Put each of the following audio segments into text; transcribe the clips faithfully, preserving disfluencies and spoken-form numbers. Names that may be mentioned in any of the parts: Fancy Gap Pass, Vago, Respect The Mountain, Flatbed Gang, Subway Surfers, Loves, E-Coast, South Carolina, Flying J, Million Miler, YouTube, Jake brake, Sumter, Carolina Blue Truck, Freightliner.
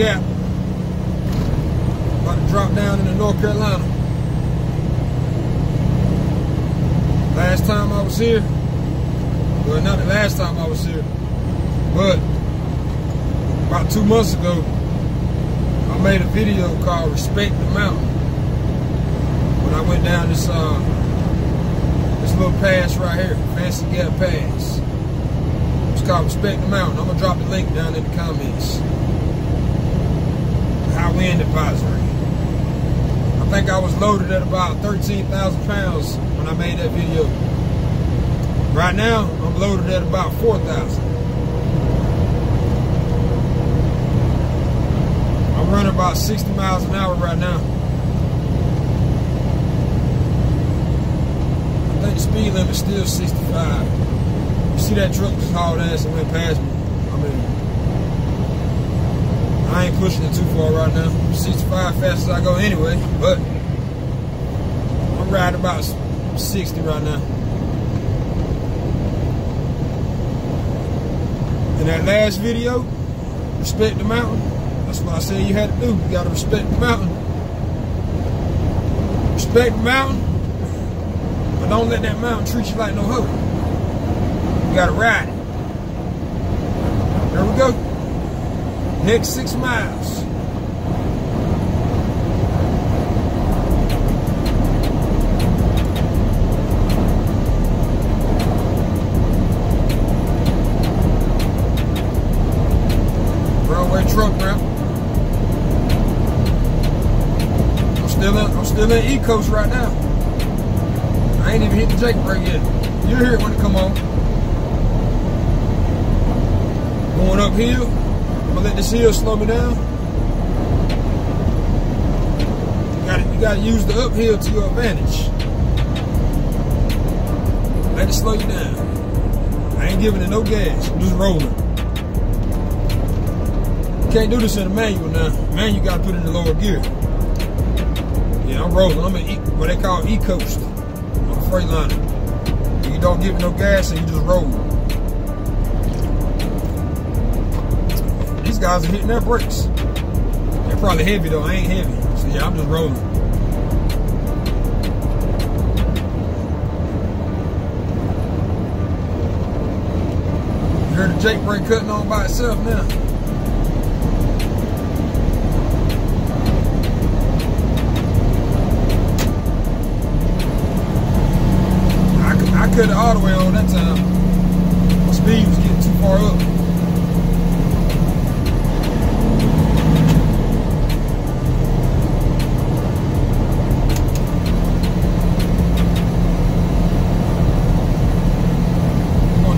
Gap. About to drop down into North Carolina. Last time I was here, well, not the last time I was here, but about two months ago, I made a video called Respect the Mountain. When I went down this, uh, this little pass right here, Fancy Gap Pass. It's called Respect the Mountain. I'm going to drop the link down in the comments. High-wind advisory. I think I was loaded at about thirteen thousand pounds when I made that video. Right now, I'm loaded at about four thousand. I'm running about sixty miles an hour right now. I think the speed limit's still sixty-five. See that truck just hauled ass and went past me. I mean, I ain't pushing it too far right now. I'm sixty-five fast as I go anyway, but I'm riding about sixty right now. In that last video, respect the mountain. That's what I said you had to do. You gotta respect the mountain. Respect the mountain, but don't let that mountain treat you like no hoe. You gotta ride it. There we go. Next six miles. Broadway truck route. I'm still in I'm still in E Coast right now. I ain't even hit the Jake brake yet. You'll hear it when it come on. Going uphill, I'm gonna let this hill slow me down. You gotta, you gotta use the uphill to your advantage. Let it slow you down. I ain't giving it no gas, I'm just rolling. You can't do this in a manual now. Man, you gotta put it in the lower gear. Yeah, I'm rolling, I'm in e, what they call E-Coast. I'm a Freightliner. You don't give it no gas and you just roll. Guys are hitting their brakes. They're probably heavy though. I ain't heavy. So yeah, I'm just rolling. You heard the Jake brake cutting on by itself now. I, I cut it all the way on that time. My speed was getting too far up.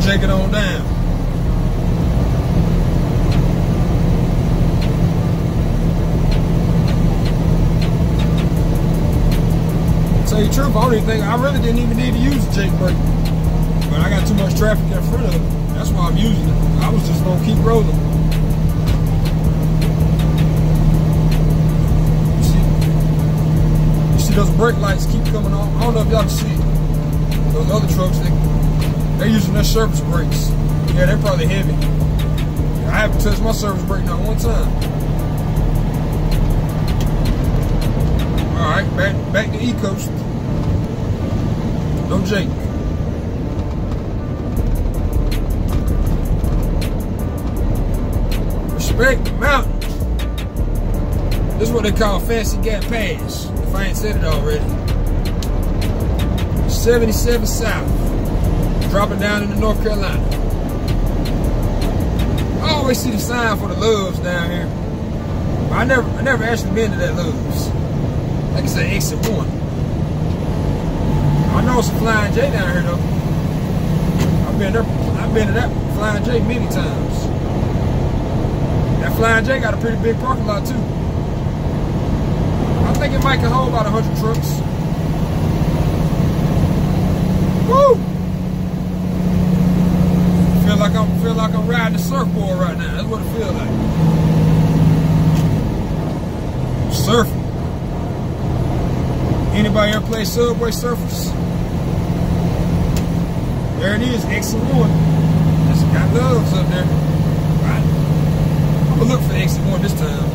Take it on down. Tell you the truth, I don't even think I really didn't even need to use the Jake brake, but I got too much traffic in front of it. That's why I'm using it. I was just gonna keep rolling. You see, you see those brake lights keep coming on. I don't know if y'all can see it. Those other trucks, they. They're using their surface brakes. Yeah, they're probably heavy. I haven't touched my surface brake not one time. All right, back back to E-Coast. No Jake. Respect the mountains. This is what they call Fancy Gap Pass, if I ain't said it already. seventy-seven South. Dropping down into North Carolina. I always see the sign for the Loves down here. I never, I never actually been to that Loves. I think it's an exit one. I know it's a Flying J down here though. I've been there. I've been to that Flying J many times. That Flying J got a pretty big parking lot too. I think it might can hold about a hundred trucks. Woo! Like I feel like I'm riding a surfboard right now. That's what it feels like. Surfing. Anybody ever play Subway Surfers? There it is, exit one. That's got Loves up there. Right. I'm I'ma look for exit one this time.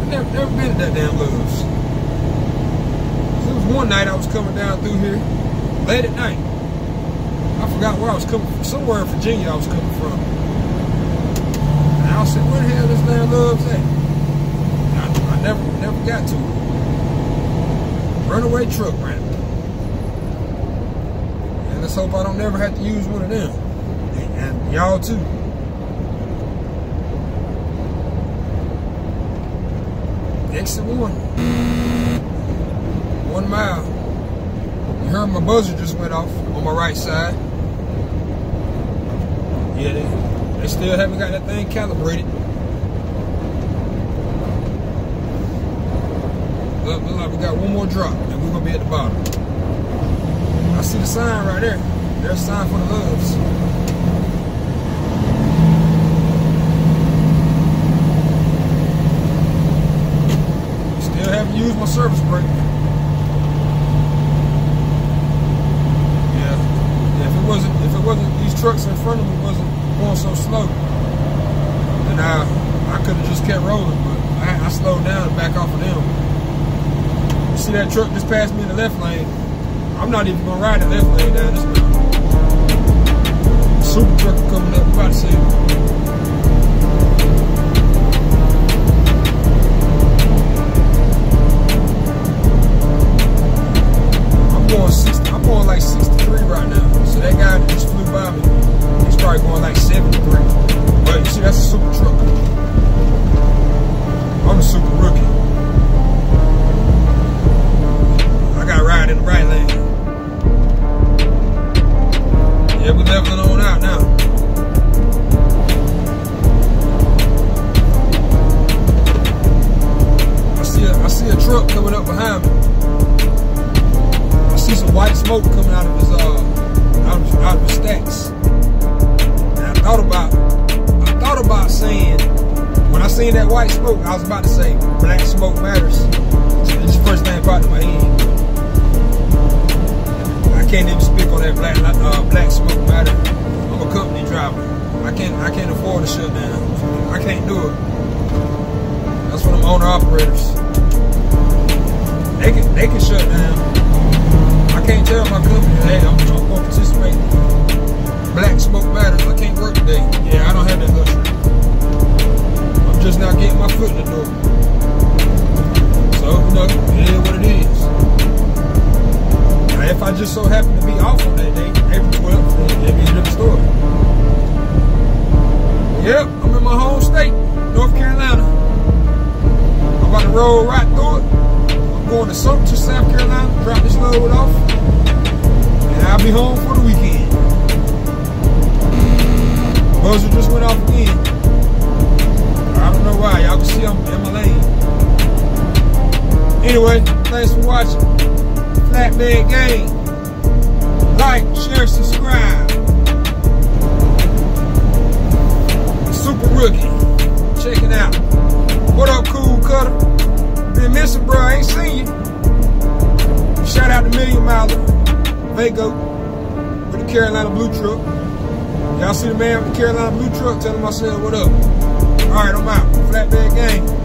I've never, never been to that damn Loves. There was one night I was coming down through here, late at night. I forgot where I was coming from, somewhere in Virginia I was coming from. And I said, where the hell this damn Loves at? And I, I never, never got to it. Runaway truck ramp. And let's hope I don't never have to use one of them. And y'all too. Exit one. One mile. You heard my buzzer just went off on my right side. Yeah, they, they still haven't got that thing calibrated. Look, look like we got one more drop, and we're gonna be at the bottom. I see the sign right there. There's a sign for the Loves. Still haven't used my service brake. Yeah. If it wasn't, if it wasn't these trucks in front of me wasn't going so slow, then I I could have just kept rolling, but I, I slowed down and back off of them. See that truck just passed me in the left lane. I'm not even gonna ride the left lane down this way. Super truck coming up, about to see it. I'm going sixty, I'm going like sixty-three right now. So that guy that just flew by me, he's probably going like seventy-three. But you see, that's a super truck. I'm a super rookie. In the right lane. Yeah, we're leveling on out now. I see a, I see a truck coming up behind me. I see some white smoke coming out of his uh out of, out of his stacks. And I thought about I thought about saying, when I seen that white smoke, I was about to say black smoke matters. So it's the first thing popped in my head. I can't even speak on that black uh, black smoke matter. I'm a company driver. I can't I can't afford to shut down. I can't do it. That's for them owner operators. They can they can shut down. I can't tell my company, hey, I'm, I'm gonna participate. Black smoke matters. I can't work today. Yeah, I don't have that luxury. I'm just not getting my foot in the door. So you know, it is what it is. If I just so happen to be off on that day, April twelfth, then it'd be a different story. Yep, I'm in my home state, North Carolina. I'm about to roll right through it. I'm going to Sumter, South Carolina, drop this load off, and I'll be home for the weekend. Buzzer just went off again. I don't know why, y'all can see I'm in my lane. Anyway, thanks for watching. Flatbed Gang. Like, share, subscribe. Super Rookie. Check it out. What up, Cool Cutter? Been missing, bro. I ain't seen you. Shout out to Million Miler. Vago. With the Carolina Blue Truck. Y'all see the man with the Carolina Blue Truck? Telling myself, what up? Alright, I'm out. Flatbed Gang.